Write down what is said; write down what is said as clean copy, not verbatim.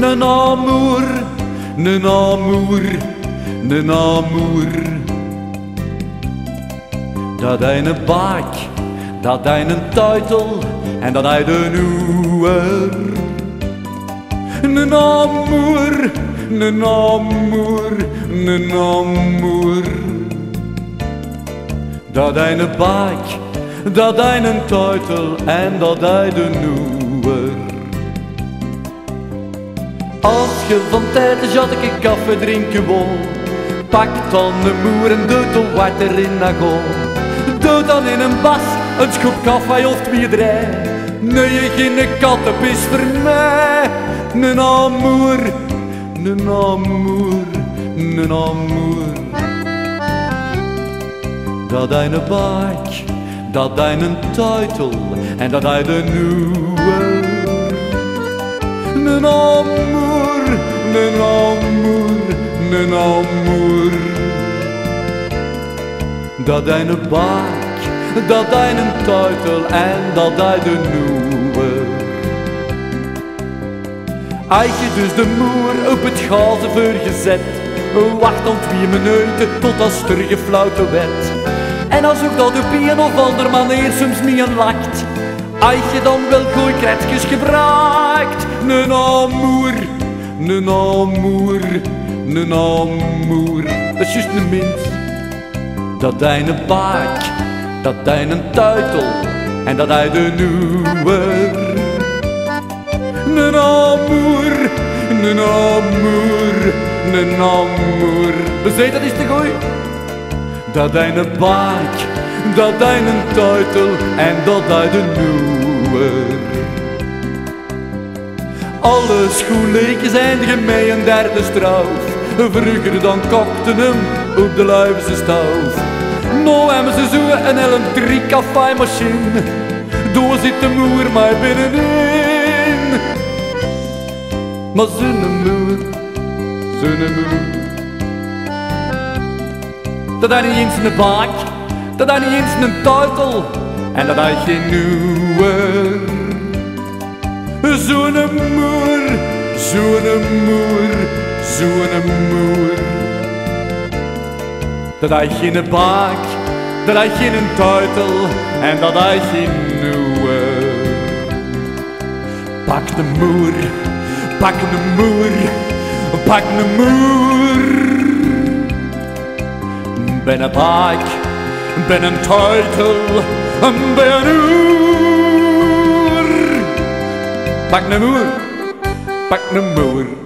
een amour, een amour, een amour. Dat een baak, dat een tuitel en dat een oer. Een amour, een amour, een amour. Dat een baak, dat een tuitel en dat een oer. Als je van tijd een jatke koffie drinken wil, pak dan een moer en doe de water in de goot. Doe dan in een bas een schop koffie of twee drie. Nee, geen kattenpis voor mij. Een amour, een amour, een amour. Dat een baak, dat een tuitel en dat een oer. Een amour, een amour, een amour. Dat een baak, dat een tuitel en dat een oer. Als je dus de moer op het gazen voorgezet, wacht dan 2 minuten tot als sturge flauwte werd. En als ook dat de pien of ander manier soms niet een lakt, als je dan wel goeie kretjes gebruikt. Een amour, een amour, een amour. Dat is juist een mens. Dat een baak, dat een tuitel en dat een oer. Een amour, een amour, een amour. Bezee, dat is te gooi. Dat een baak, dat een tuitel en dat een oer. Alle schoenleekjes eindigen met een derde straf. Vroeger dan kokten hem op de luifse staf. Nou hebben ze zo een LM3-kaffeemachine. Door zit de moer maar binnenin. Maar zo'n moer, dat hij niet eens een baak, dat hij niet eens een tuitel en dat hij geen oer. Zo'n moer, zo'n moer, zo'n moer. Dat hij geen baak, dat hij geen tuitel en dat hij geen oer. Pak de moer, pak de moer, pak de moer. Ben een baak, ben een tuitel, ben een oer. Pak een moer, pak een moer.